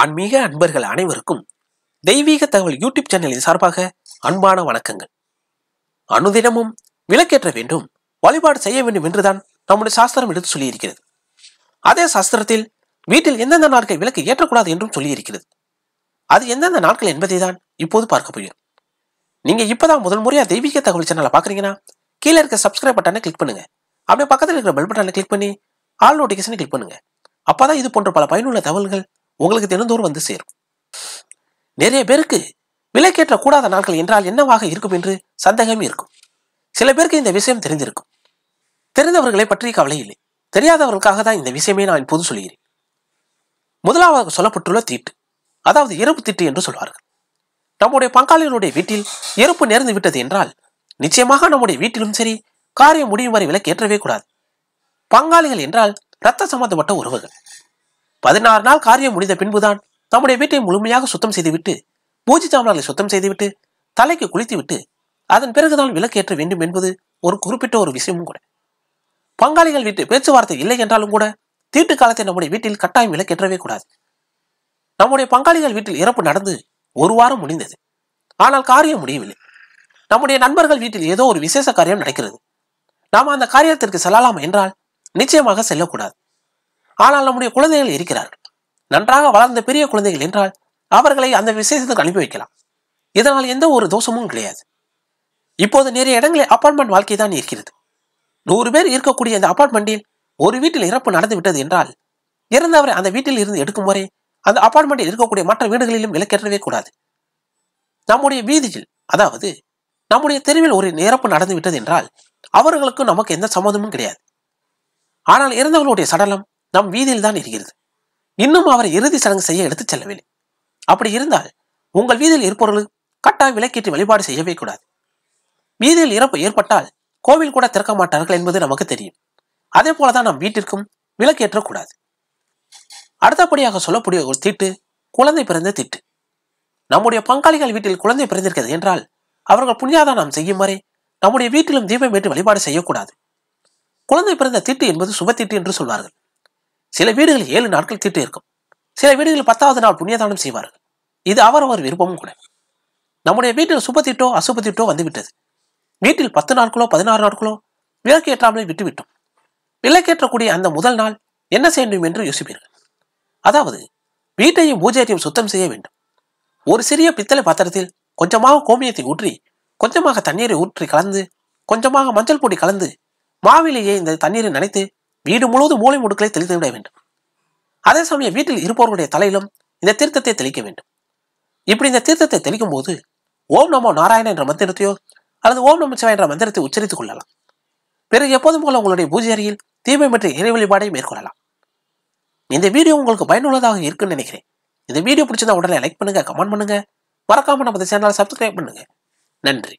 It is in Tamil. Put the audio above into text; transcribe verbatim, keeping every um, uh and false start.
ஆன்மீக அன்பர்கள் அனைவருக்கும் தெய்வீக தகவல் யூடியூப் சேனலின் சார்பாக அன்பான வணக்கங்கள். அனுதினமும் விளக்கேற்ற வேண்டும், வழிபாடு செய்ய வேண்டும் என்றுதான் நம்முடைய சாஸ்திரம் எடுத்து சொல்லியிருக்கிறது. அதே சாஸ்திரத்தில் வீட்டில் எந்தெந்த நாட்கள் விளக்கு ஏற்றக்கூடாது என்றும் சொல்லியிருக்கிறது. அது எந்தெந்த நாட்கள் என்பதை தான் இப்போது பார்க்க போகிறோம். நீங்க இப்பதான் முதல் முறையா தெய்வீக தகவல் சேனலை பாக்குறீங்கன்னா கீழே இருக்க சப்ஸ்கிரைப் பட்டனை கிளிக் பண்ணுங்க. அப்படியே பக்கத்தில் இருக்கிற பெல் பட்டனை கிளிக் பண்ணி ஆல் நோட்டிஃபிகேஷனை கிளிக் பண்ணுங்க. அப்பதான் இது போன்ற பல பயனுள்ள தகவல்கள் உங்களுக்கு தினந்தோறும் வந்து சேரும். நிறைய பேருக்கு விலக்கேற்ற கூடாத நாட்கள் என்றால் என்னவாக இருக்கும் என்று சந்தேகம் இருக்கும். சில பேருக்கு இந்த விஷயம் தெரிந்திருக்கும். தெரிந்தவர்களை பற்றி கவலை இல்லை, தெரியாதவர்களுக்காக தான் இந்த விஷயமே நான் இப்போது சொல்கிறேன். முதலாவது சொல்லப்பட்டுள்ள தீட்டு, அதாவது எறும்பு தீட்டு என்று சொல்வார்கள். நம்முடைய பங்காளிகளுடைய வீட்டில் எறும்பு நேர்ந்து விட்டது என்றால் நிச்சயமாக நம்முடைய வீட்டிலும் சரி காரியம் முடியும் வரை விலக்கேற்றவே கூடாது. பங்காளிகள் என்றால் இரத்த சம்பந்தப்பட்ட உறவுகள். பதினாறு நாள் காரியம் முடிந்த பின்புதான் நம்முடைய வீட்டை முழுமையாக சுத்தம் செய்துவிட்டு பூஜை சாமான்களை சுத்தம் செய்துவிட்டு தலைக்கு குளித்துவிட்டு அதன் பிறகுதான் விளக்கேற்ற வேண்டும் என்பது ஒரு குறிப்பிட்ட ஒரு விஷயமும் கூட. பங்காளிகள் வீட்டு பேச்சுவார்த்தை இல்லை என்றாலும் கூட தீட்டு காலத்தை நம்முடைய வீட்டில் கட்டாயம் விளக்கேற்றவே கூடாது. நம்முடைய பங்காளிகள் வீட்டில் இறப்பு நடந்து ஒரு வாரம் முடிந்தது, ஆனால் காரியம் முடியவில்லை. நம்முடைய நண்பர்கள் வீட்டில் ஏதோ ஒரு விசேஷ காரியம் நடக்கிறது, நாம் அந்த காரியத்திற்கு செல்லலாம் என்றால் நிச்சயமாக செல்லக்கூடாது. ஆனால் நம்முடைய குழந்தைகள் இருக்கிறார்கள், நன்றாக வளர்ந்த பெரிய குழந்தைகள் என்றால் அவர்களை அந்த விசேஷத்துக்கு அனுப்பி வைக்கலாம். இதனால் எந்த ஒரு தோஷமும் கிடையாது. இப்போது நிறைய இடங்களில் அப்பார்ட்மெண்ட் வாழ்க்கை தான் இருக்கிறது. நூறு பேர் இருக்கக்கூடிய இந்த அப்பார்ட்மெண்டில் ஒரு வீட்டில் இறப்பு நடந்து விட்டது என்றால் இறந்தவரை அந்த வீட்டில் இருந்து எடுக்கும் வரை அந்த அப்பார்ட்மெண்டில் இருக்கக்கூடிய மற்ற வீடுகளிலும் விலக்கேற்றவே கூடாது. நம்முடைய வீதியில், அதாவது நம்முடைய தெருவில் ஒரு இறப்பு நடந்து விட்டது என்றால் அவர்களுக்கும் நமக்கு எந்த சம்மதமும் கிடையாது. ஆனால் இறந்தவர்களுடைய சடலம் நம் வீதியில் தான் இருக்கிறது. இன்னும் அவரை இறுதி சடங்கு செய்ய எடுத்துச் செல்லவில்லை. அப்படி இருந்தால் உங்கள் வீதியில் இருப்பவர்கள் கட்டாயம் விளக்கேற்றி வழிபாடு செய்யவே கூடாது. வீதியில் இறப்பு ஏற்பட்டால் கோவில் கூட திறக்க மாட்டார்கள் என்பது நமக்கு தெரியும். அதே போலதான் நம் வீட்டிற்கும் விளக்கேற்றக்கூடாது. அடுத்தபடியாக சொல்லக்கூடிய ஒரு தீட்டு குழந்தை பிறந்த தீட்டு. நம்முடைய பங்காளிகள் வீட்டில் குழந்தை பிறந்திருக்கிறது என்றால் அவர்கள் புண்ணியாதானம் செய்யும் வரை நம்முடைய வீட்டிலும் தீபம் ஏற்றி வழிபாடு செய்யக்கூடாது. குழந்தை பிறந்த தீட்டு என்பது சுபத்தீட்டு என்று சொல்வார்கள். சில வீடுகளில் ஏழு நாட்கள் தீட்டு இருக்கும், சில வீடுகளில் பத்தாவது நாள் புண்ணியதானம் செய்வார்கள். இது அவரவர் விருப்பமும் கூட. நம்முடைய வீட்டில் சுப தீட்டோ அசுப தீட்டோ வந்துவிட்டது. வீட்டில் பத்து நாட்களோ பதினாறு நாட்களோ விளக்கேற்றாமலே விட்டுவிட்டோம். விளக்கேற்றக்கூடிய அந்த முதல் நாள் என்ன செய்ய வேண்டும் என்று யோசிப்பீர்கள். அதாவது வீட்டையும் பூஜையையும் சுத்தம் செய்ய வேண்டும். ஒரு சிறிய பித்தளை பாத்திரத்தில் கொஞ்சமாக கோமியத்தை ஊற்றி கொஞ்சமாக தண்ணீரை ஊற்றி கலந்து கொஞ்சமாக மஞ்சள் பொடி கலந்து மாவிலேயே இந்த தண்ணீரை நனைத்து வீடு முழுவதும் மூளை முடுக்களை தெளித்து விட வேண்டும். அதே சமயம் வீட்டில் இருப்பவர்களுடைய தலையிலும் இந்த தீர்த்தத்தை தெளிக்க வேண்டும். இப்படி இந்த தீர்த்தத்தை தெளிக்கும் போது ஓம் நமோ நாராயண என்ற மந்திரத்தையோ அல்லது ஓம் நம சிவாய என்ற மந்திரத்தை உச்சரித்துக் கொள்ளலாம். பிறகு எப்போதும் போல உங்களுடைய பூஜை அறையில் தீபம் மற்றும் இறை வழிபாடை மேற்கொள்ளலாம். இந்த வீடியோ உங்களுக்கு பயனுள்ளதாக இருக்குன்னு நினைக்கிறேன். இந்த வீடியோ பிடிச்சதா உடனே லைக் பண்ணுங்க, கமெண்ட் பண்ணுங்க, மறக்காம நம்ம சேனலை சப்ஸ்கிரைப் பண்ணுங்க. நன்றி.